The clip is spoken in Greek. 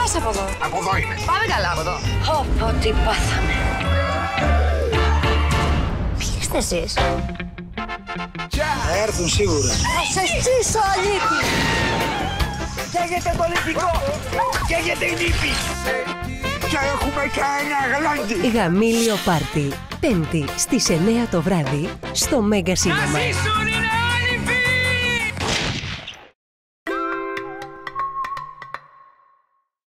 πας από εδώ? Από εδώ είναι. Πάμε καλά από εδώ. Όπο τι πάθαμε. Ποιοι είστε εσείς? Θα έρθουν σίγουρα. Θα σε στήσω αλήτη. Καίγεται το λυπικό. Καίγεται η νύπη. Και έχουμε και ένα γλάντι. Γαμήλιο Πάρτυ. Πέμπτη στις 9 το βράδυ στο Μέγκα Σίνεμα.